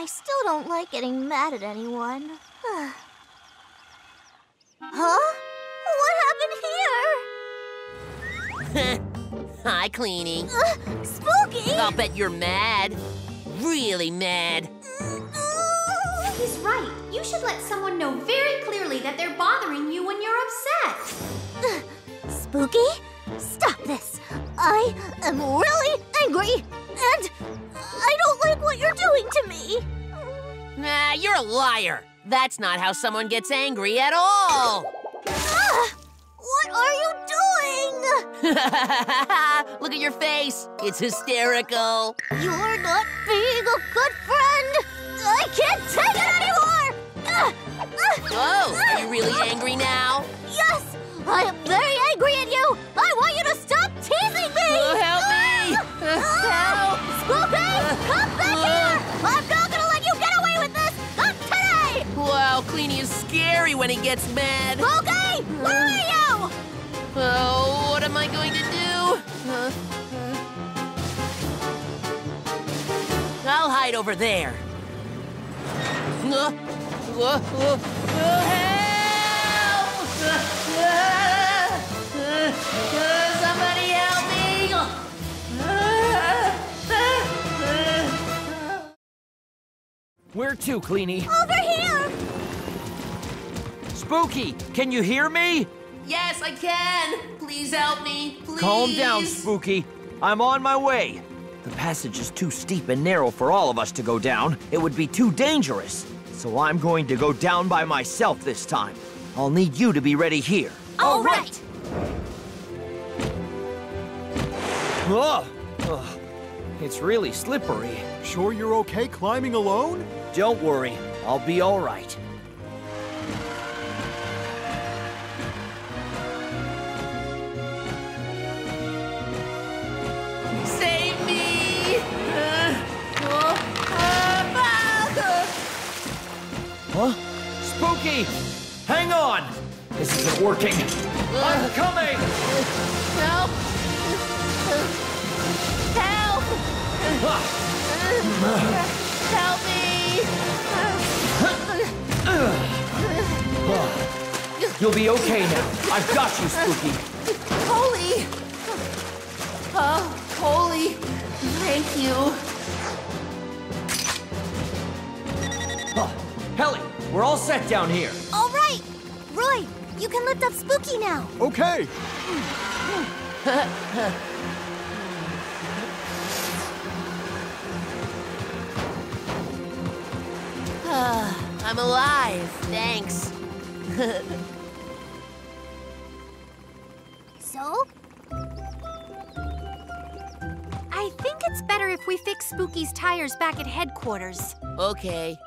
I still don't like getting mad at anyone. Huh? What happened here? Hi, Cleany. Spooky! I'll bet you're mad. Really mad. He's right. You should let someone know very clearly that they're bothering you when you're upset. Spooky, stop this. I am really angry, and I don't like what you're doing to me. Nah, you're a liar. That's not how someone gets angry at all. What are you doing? Look at your face. It's hysterical. You're not being a good friend. I can't take it anymore! Oh, are you really angry now? Yes! I am very angry at you! I want you to stop teasing me! Oh, help me! Help! Spooky, come back here! I'm not gonna let you get away with this! Not today! Wow, Cleany is scary when he gets mad. Spooky, where are you? Oh, what am I going to do? I'll hide over there. Help! Somebody help me! Where to, Cleany? Over here! Spooky, can you hear me? Yes, I can! Please help me, please! Calm down, Spooky. I'm on my way. The passage is too steep and narrow for all of us to go down. It would be too dangerous. So I'm going to go down by myself this time. I'll need you to be ready here. All right! It's really slippery. Sure you're okay climbing alone? Don't worry. I'll be all right. Huh? Spooky! Hang on! This isn't working. I'm coming! Help! Help! Help me! You'll be okay now. I've got you, Spooky. Poli! Oh, Poli. Thank you. Helly, we're all set down here. All right. Roy, you can lift up Spooky now. Okay. I'm alive, thanks. So? I think it's better if we fix Spooky's tires back at headquarters. Okay.